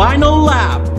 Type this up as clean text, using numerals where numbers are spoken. final lap.